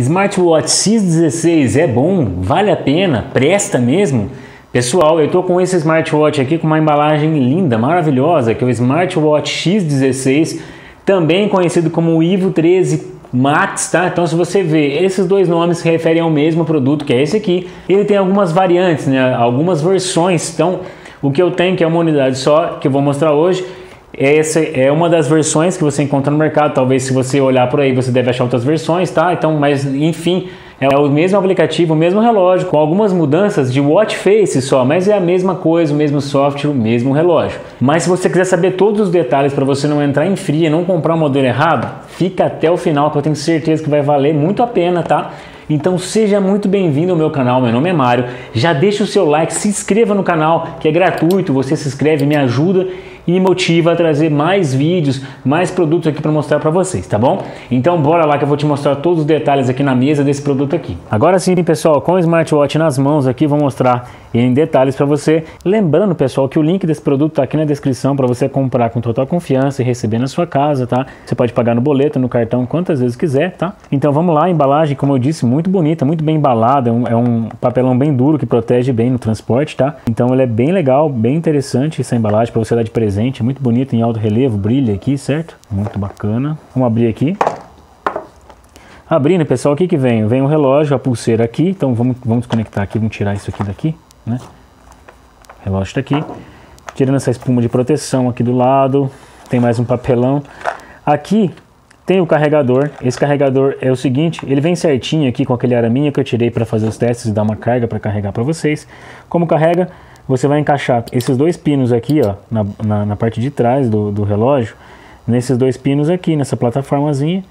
Smartwatch X16 é bom? Vale a pena? Presta mesmo? Pessoal, eu estou com esse smartwatch aqui com uma embalagem linda, maravilhosa, que é o Smartwatch X16, também conhecido como Ivo 13 Max, tá? Então, se você vê, esses dois nomes se referem ao mesmo produto, que é esse aqui. Ele tem algumas variantes, né? Algumas versões. Então, o que eu tenho, que é uma unidade só, que eu vou mostrar hoje, essa é uma das versões que você encontra no mercado. Talvez, se você olhar por aí, você deve achar outras versões, tá? Então, mas enfim, é o mesmo aplicativo, o mesmo relógio, com algumas mudanças de watch face só, mas é a mesma coisa, o mesmo software, o mesmo relógio. Mas se você quiser saber todos os detalhes para você não entrar em fria, não comprar um modelo errado, fica até o final, que eu tenho certeza que vai valer muito a pena, tá? Então seja muito bem-vindo ao meu canal, meu nome é Mário, já deixa o seu like, se inscreva no canal, que é gratuito, você se inscreve, me ajuda e me motiva a trazer mais vídeos, mais produtos aqui para mostrar para vocês, tá bom? Então bora lá que eu vou te mostrar todos os detalhes aqui na mesa desse produto aqui. Agora sim, pessoal, com o smartwatch nas mãos aqui, vou mostrar em detalhes para você. Lembrando, pessoal, que o link desse produto tá aqui na descrição para você comprar com total confiança e receber na sua casa, tá? Você pode pagar no boleto, no cartão, quantas vezes quiser, tá? Então vamos lá, a embalagem, como eu disse, muito bonita, muito bem embalada, é um papelão bem duro que protege bem no transporte, tá? Então ela é bem legal, bem interessante essa embalagem para você dar de presente. É muito bonito, em alto relevo, brilha aqui, certo? Muito bacana. Vamos abrir aqui. Abrindo, pessoal, o que que vem? Vem o relógio, a pulseira aqui. Então vamos desconectar aqui, vamos tirar isso aqui daqui, né? O relógio está aqui. Tirando essa espuma de proteção aqui do lado. Tem mais um papelão. Aqui tem o carregador. Esse carregador é o seguinte, ele vem certinho aqui com aquele araminho que eu tirei para fazer os testes e dar uma carga para carregar para vocês. Como carrega? Você vai encaixar esses dois pinos aqui, ó, na parte de trás do relógio, nesses dois pinos aqui, nessa plataformazinha,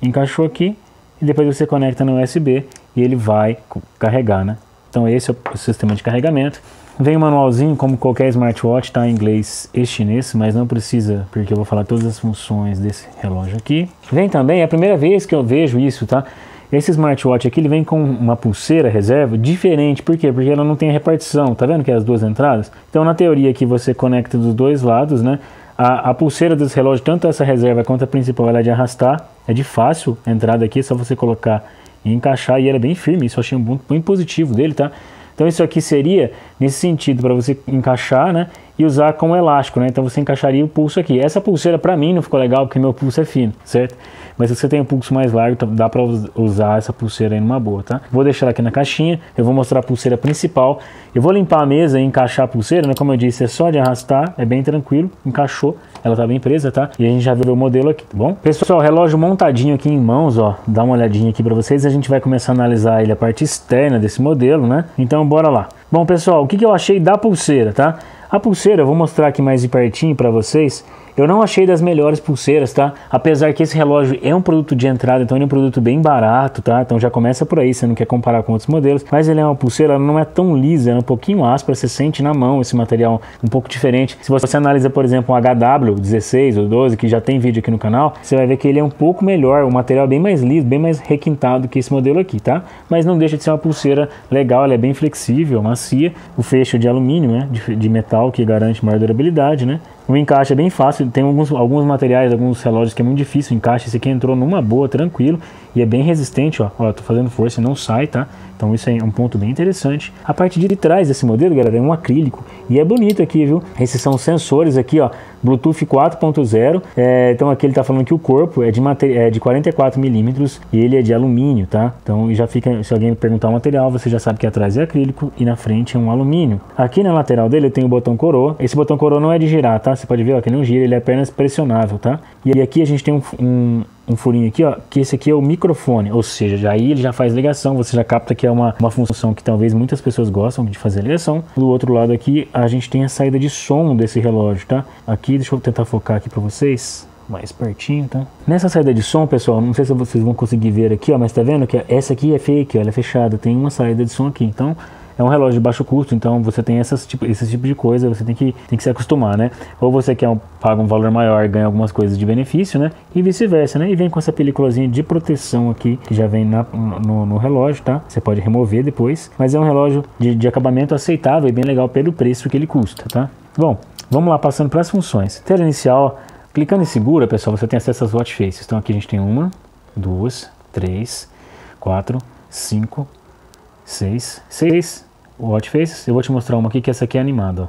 encaixou aqui, e depois você conecta no USB e ele vai carregar, né? Então esse é o sistema de carregamento. Vem o manualzinho, como qualquer smartwatch, tá? Em inglês e chinês, mas não precisa, porque eu vou falar todas as funções desse relógio aqui. Vem também, é a primeira vez que eu vejo isso, tá? Esse smartwatch aqui, ele vem com uma pulseira reserva diferente, por quê? Porque ela não tem repartição, tá vendo que é as duas entradas? Então na teoria aqui você conecta dos dois lados, né? A pulseira desse relógio, tanto essa reserva quanto a principal, ela é de arrastar, é de fácil entrada aqui, é só você colocar e encaixar, e ela é bem firme, isso eu achei um ponto bem positivo dele, tá? Então isso aqui seria, nesse sentido, para você encaixar, né? E usar como elástico, né? Então você encaixaria o pulso aqui. Essa pulseira pra mim não ficou legal porque meu pulso é fino, certo? Mas se você tem um pulso mais largo, dá pra usar essa pulseira aí numa boa, tá? Vou deixar aqui na caixinha, eu vou mostrar a pulseira principal. Eu vou limpar a mesa e encaixar a pulseira, né? Como eu disse, é só de arrastar, é bem tranquilo, encaixou, ela tá bem presa, tá? E a gente já viu o modelo aqui, tá bom? Pessoal, relógio montadinho aqui em mãos, ó, dá uma olhadinha aqui pra vocês, a gente vai começar a analisar ele, a parte externa desse modelo, né? Então bora lá. Bom, pessoal, o que eu achei da pulseira, tá? A pulseira, eu vou mostrar aqui mais de pertinho para vocês, eu não achei das melhores pulseiras, tá? Apesar que esse relógio é um produto de entrada, então ele é um produto bem barato, tá? Então já começa por aí, você não quer comparar com outros modelos, mas ele é uma pulseira, ela não é tão lisa, ela é um pouquinho áspera, você sente na mão esse material um pouco diferente. Se você analisa, por exemplo, um HW16 ou 12, que já tem vídeo aqui no canal, você vai ver que ele é um pouco melhor, o material é bem mais liso, bem mais requintado que esse modelo aqui, tá? Mas não deixa de ser uma pulseira legal, ela é bem flexível, macia, o fecho de alumínio, né? De metal, que garante maior durabilidade, né? O encaixe é bem fácil, tem alguns materiais, alguns relógios que é muito difícil o encaixe, esse aqui entrou numa boa, tranquilo, e é bem resistente, ó, tô fazendo força e não sai, tá? Então isso é um ponto bem interessante. A parte de trás desse modelo, galera, é um acrílico, e é bonito aqui, viu? Esses são sensores aqui, ó, Bluetooth 4.0, então aqui ele tá falando que o corpo é de 44 mm e ele é de alumínio, tá? Então já fica, se alguém perguntar o material, você já sabe que atrás é acrílico e na frente é um alumínio. Aqui na lateral dele tem o botão coroa, esse botão coroa não é de girar, tá? Você pode ver, ó, que não gira, ele é apenas pressionável, tá? E aqui a gente tem um furinho aqui, ó, que esse aqui é o microfone, ou seja, aí ele já faz ligação, você já capta que é uma função que talvez muitas pessoas gostam de fazer ligação. Do outro lado aqui, a gente tem a saída de som desse relógio, tá? Aqui, deixa eu tentar focar aqui pra vocês, mais pertinho, tá? Nessa saída de som, pessoal, não sei se vocês vão conseguir ver aqui, ó, mas tá vendo que essa aqui é fake, ó, ela é fechada, tem uma saída de som aqui, então... É um relógio de baixo custo, então você tem esse tipo de coisa, você tem que se acostumar, né? Ou você quer paga um valor maior e ganha algumas coisas de benefício, né? E vice-versa, né? E vem com essa peliculazinha de proteção aqui, que já vem no relógio, tá? Você pode remover depois, mas é um relógio de acabamento aceitável e bem legal pelo preço que ele custa, tá? Bom, vamos lá, passando para as funções. Tela inicial, clicando em segura, pessoal, você tem acesso às watch faces. Então aqui a gente tem uma, duas, três... 4, 5, 6, 6 watch faces. Eu vou te mostrar uma aqui, que essa aqui é animada.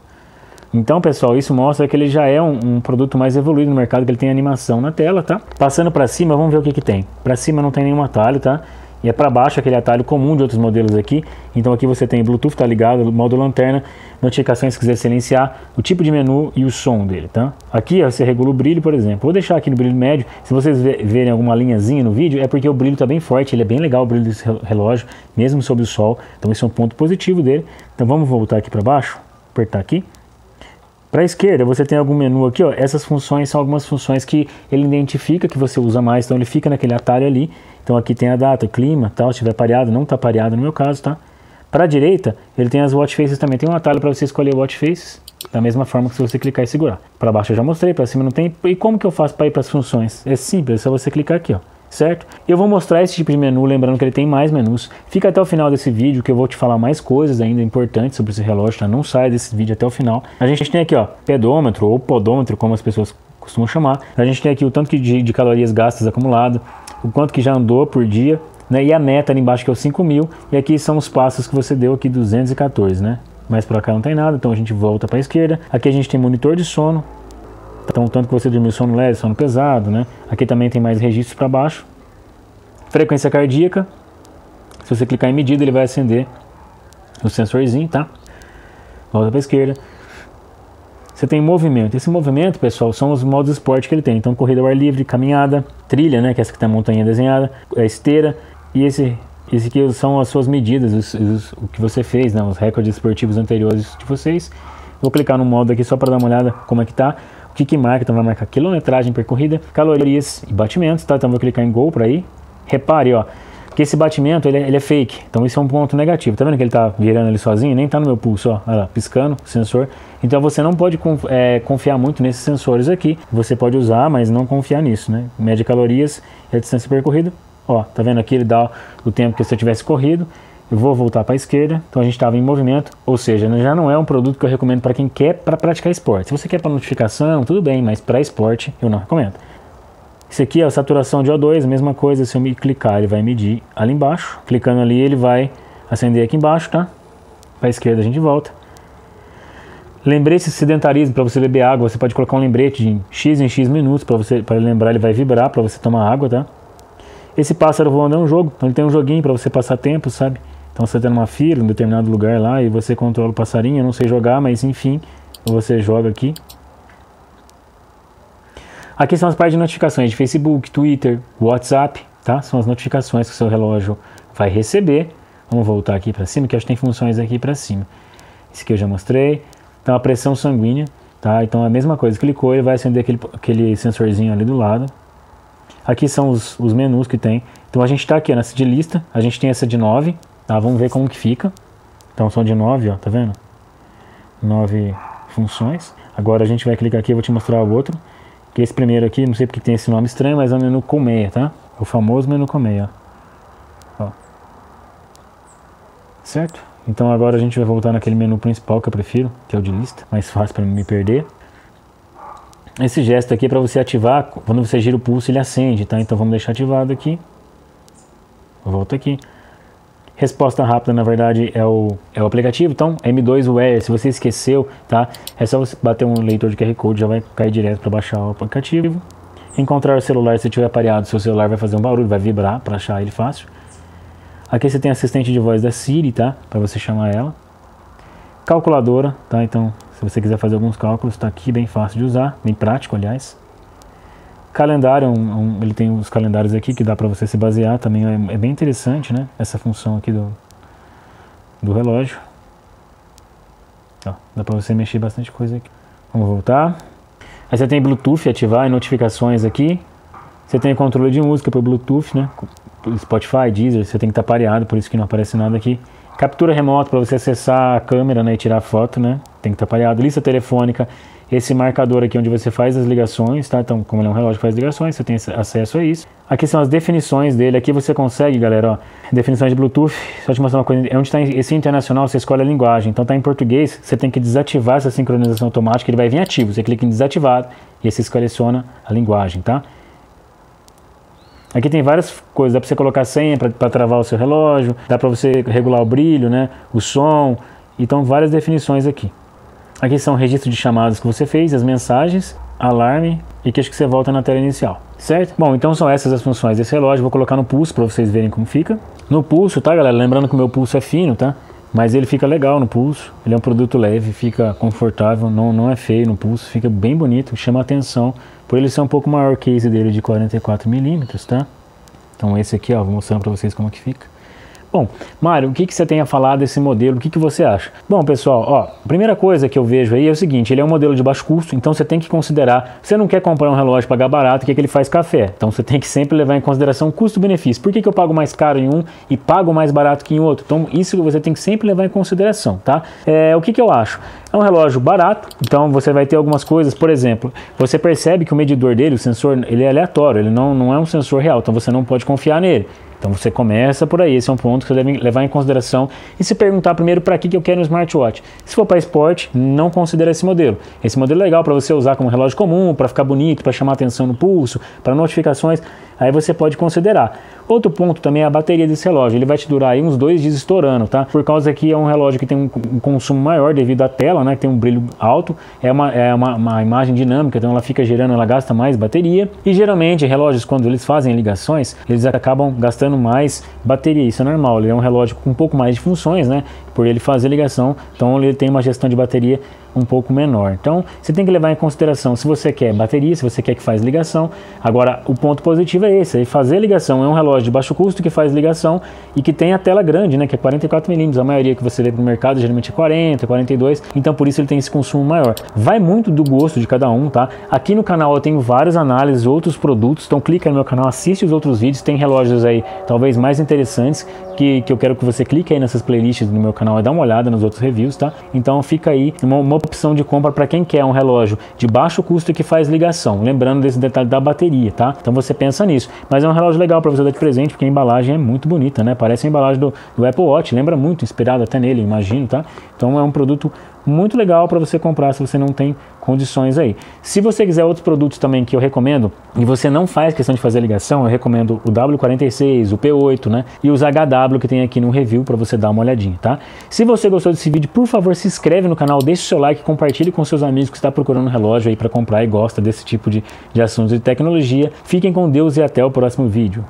Então, pessoal, isso mostra que ele já é um produto mais evoluído no mercado, que ele tem animação na tela, tá? Passando para cima, vamos ver o que que tem. Para cima não tem nenhum atalho, tá? E é para baixo aquele atalho comum de outros modelos aqui. Então aqui você tem Bluetooth, tá ligado, modo lanterna, notificações se quiser silenciar, o tipo de menu e o som dele, tá? Aqui ó, você regula o brilho, por exemplo. Vou deixar aqui no brilho médio. Se vocês verem alguma linhazinha no vídeo, é porque o brilho tá bem forte. Ele é bem legal, o brilho desse relógio, mesmo sob o sol. Então esse é um ponto positivo dele. Então vamos voltar aqui para baixo, apertar aqui. Para a esquerda você tem algum menu aqui, ó. Essas funções são algumas funções que ele identifica que você usa mais, então ele fica naquele atalho ali. Então aqui tem a data, clima, tal, se estiver pareado, não está pareado no meu caso, tá? Para a direita ele tem as watch faces também, tem um atalho para você escolher watch faces, da mesma forma que se você clicar e segurar. Para baixo eu já mostrei, para cima não tem. E como que eu faço para ir para as funções? É simples, é só você clicar aqui, ó. Certo? Eu vou mostrar esse tipo de menu, lembrando que ele tem mais menus. Fica até o final desse vídeo que eu vou te falar mais coisas ainda importantes sobre esse relógio, tá? Não saia desse vídeo até o final. A gente tem aqui, ó, pedômetro ou podômetro, como as pessoas costumam chamar. A gente tem aqui o tanto de calorias gastas acumulado, o quanto que já andou por dia, né? E a meta ali embaixo que é o 5.000. E aqui são os passos que você deu aqui, 214, né? Mas pra cá não tem nada, então a gente volta pra esquerda. Aqui a gente tem monitor de sono. Então, tanto que você dormiu sono leve, sono pesado, né? Aqui também tem mais registros para baixo. Frequência cardíaca. Se você clicar em medida, ele vai acender o sensorzinho, tá? Volta para a esquerda. Você tem movimento. Esse movimento, pessoal, são os modos esporte que ele tem. Então, corrida ao ar livre, caminhada, trilha, né? Que é essa que tem a montanha desenhada, a esteira. E esse aqui são as suas medidas, o que você fez, né? Os recordes esportivos anteriores de vocês. Vou clicar no modo aqui só para dar uma olhada como é que tá. O que marca, então vai marcar quilometragem percorrida, calorias e batimentos, tá? Então vou clicar em Go para ir. Repare, ó, que esse batimento ele é fake, então isso é um ponto negativo. Tá vendo que ele tá virando ali sozinho, nem tá no meu pulso, ó, olha lá, piscando o sensor. Então você não pode confiar muito nesses sensores aqui. Você pode usar, mas não confiar nisso, né? Mede calorias e a distância percorrida. Ó, tá vendo aqui, ele dá o tempo que você tivesse corrido. Eu vou voltar para a esquerda, então a gente estava em movimento, ou seja, já não é um produto que eu recomendo para quem quer para praticar esporte. Se você quer para notificação, tudo bem, mas para esporte eu não recomendo. Esse aqui é a saturação de O2, a mesma coisa, se eu me clicar ele vai medir ali embaixo. Clicando ali ele vai acender aqui embaixo, tá? Para a esquerda a gente volta. Lembrete de sedentarismo, para você beber água, você pode colocar um lembrete de X em X minutos, para lembrar ele vai vibrar para você tomar água, tá? Esse pássaro voando é um jogo, então ele tem um joguinho para você passar tempo, sabe? Então você está numa fila, em um determinado lugar lá, e você controla o passarinho, eu não sei jogar, mas enfim, você joga aqui. Aqui são as partes de notificações de Facebook, Twitter, WhatsApp, tá? São as notificações que o seu relógio vai receber. Vamos voltar aqui para cima, que acho que tem funções aqui para cima. Esse aqui eu já mostrei. Então a pressão sanguínea, tá? Então é a mesma coisa, clicou, ele vai acender aquele sensorzinho ali do lado. Aqui são os menus que tem. Então a gente está aqui nessa de lista, a gente tem essa de 9. Tá, vamos ver como que fica. Então são de 9, ó, tá vendo? 9 funções. Agora a gente vai clicar aqui, eu vou te mostrar o outro. Que esse primeiro aqui, não sei porque tem esse nome estranho, mas é o menu colmeia, tá? O famoso menu colmeia, ó. Certo? Então agora a gente vai voltar naquele menu principal que eu prefiro, que é o de lista, mais fácil para não me perder. Esse gesto aqui é para você ativar, quando você gira o pulso ele acende, tá? Então vamos deixar ativado aqui. Volta aqui. Resposta rápida, na verdade, é o aplicativo. Então, M2Ware, se você esqueceu, tá? É só você bater um leitor de QR Code, já vai cair direto para baixar o aplicativo. Encontrar o celular, se tiver pareado, seu celular vai fazer um barulho, vai vibrar para achar ele fácil. Aqui você tem assistente de voz da Siri, tá? Para você chamar ela. Calculadora, tá? Então, se você quiser fazer alguns cálculos, tá aqui, bem fácil de usar, bem prático, aliás. Calendário, ele tem os calendários aqui que dá para você se basear, também é bem interessante, né? Essa função aqui do relógio. Ó, dá para você mexer bastante coisa aqui. Vamos voltar. Aí você tem Bluetooth, ativar e notificações aqui. Você tem controle de música por Bluetooth, né? Spotify, Deezer, você tem que estar pareado, por isso que não aparece nada aqui. Captura remota para você acessar a câmera, né, e tirar foto, né? Tem que estar pareado. Lista telefônica. Esse marcador aqui onde você faz as ligações, tá? Então, como ele é um relógio que faz ligações, você tem acesso a isso. Aqui são as definições dele. Aqui você consegue, galera, ó, definições de Bluetooth. Só te mostrar uma coisa. Onde está esse internacional, você escolhe a linguagem. Então, tá em português, você tem que desativar essa sincronização automática. Ele vai vir ativo. Você clica em desativar e você seleciona a linguagem, tá? Aqui tem várias coisas, dá para você colocar senha para travar o seu relógio, dá para você regular o brilho, né, o som, então várias definições aqui. Aqui são registros de chamadas que você fez, as mensagens, alarme e que acho que você volta na tela inicial, certo? Bom, então são essas as funções desse relógio. Vou colocar no pulso para vocês verem como fica. No pulso, tá, galera? Lembrando que o meu pulso é fino, tá? Mas ele fica legal no pulso, ele é um produto leve, fica confortável, não é feio no pulso, fica bem bonito, chama atenção, por ele ser um pouco maior que o case dele de 44 mm, tá? Então esse aqui, ó, vou mostrando pra vocês como é que fica. Bom, Mário, o que você tem a falar desse modelo? O que você acha? Bom, pessoal, ó, a primeira coisa que eu vejo aí é o seguinte, ele é um modelo de baixo custo, então você tem que considerar, você não quer comprar um relógio, pagar barato, que ele faz café. Então você tem que sempre levar em consideração custo-benefício. Por que eu pago mais caro em um e pago mais barato que em outro? Então isso você tem que sempre levar em consideração, tá? O que eu acho? É um relógio barato, então você vai ter algumas coisas, por exemplo, você percebe que o medidor dele, o sensor, ele é aleatório, ele não é um sensor real, então você não pode confiar nele. Então você começa por aí, esse é um ponto que você deve levar em consideração e se perguntar primeiro para que eu quero um smartwatch. Se for para esporte, não considera esse modelo. Esse modelo é legal para você usar como relógio comum, para ficar bonito, para chamar atenção no pulso, para notificações, aí você pode considerar. Outro ponto também é a bateria desse relógio, ele vai te durar aí uns 2 dias estourando, tá? Por causa que é um relógio que tem um consumo maior devido à tela, né? Que tem um brilho alto, é uma imagem dinâmica, então ela fica girando, ela gasta mais bateria e geralmente relógios quando eles fazem ligações, eles acabam gastando mais bateria, isso é normal, ele é um relógio com um pouco mais de funções, né, por ele fazer ligação, então ele tem uma gestão de bateria um pouco menor, então você tem que levar em consideração se você quer bateria, se você quer que faz ligação. Agora o ponto positivo é esse, é fazer ligação, é um relógio de baixo custo que faz ligação e que tem a tela grande, né, que é 44 mm, a maioria que você vê no mercado geralmente é 40, 42, então por isso ele tem esse consumo maior. Vai muito do gosto de cada um, tá? Aqui no canal eu tenho várias análises, outros produtos, então clica no meu canal, assiste os outros vídeos, tem relógios aí talvez mais interessantes que eu quero que você clique aí nessas playlists do meu canal e dá uma olhada nos outros reviews, tá? Então fica aí uma opção de compra para quem quer um relógio de baixo custo que faz ligação, lembrando desse detalhe da bateria, tá? Então você pensa nisso, mas é um relógio legal para você dar de presente porque a embalagem é muito bonita, né? Parece a embalagem do Apple Watch, lembra muito, inspirado até nele, imagino, tá? Então é um produto muito legal para você comprar se você não tem condições aí. Se você quiser outros produtos também que eu recomendo e você não faz questão de fazer ligação, eu recomendo o W46, o P8, né? E os HW que tem aqui no review para você dar uma olhadinha, tá? Se você gostou desse vídeo, por favor, se inscreve no canal, deixa o seu like, compartilhe com seus amigos que está procurando um relógio aí para comprar e gosta desse tipo de assuntos de tecnologia. Fiquem com Deus e até o próximo vídeo.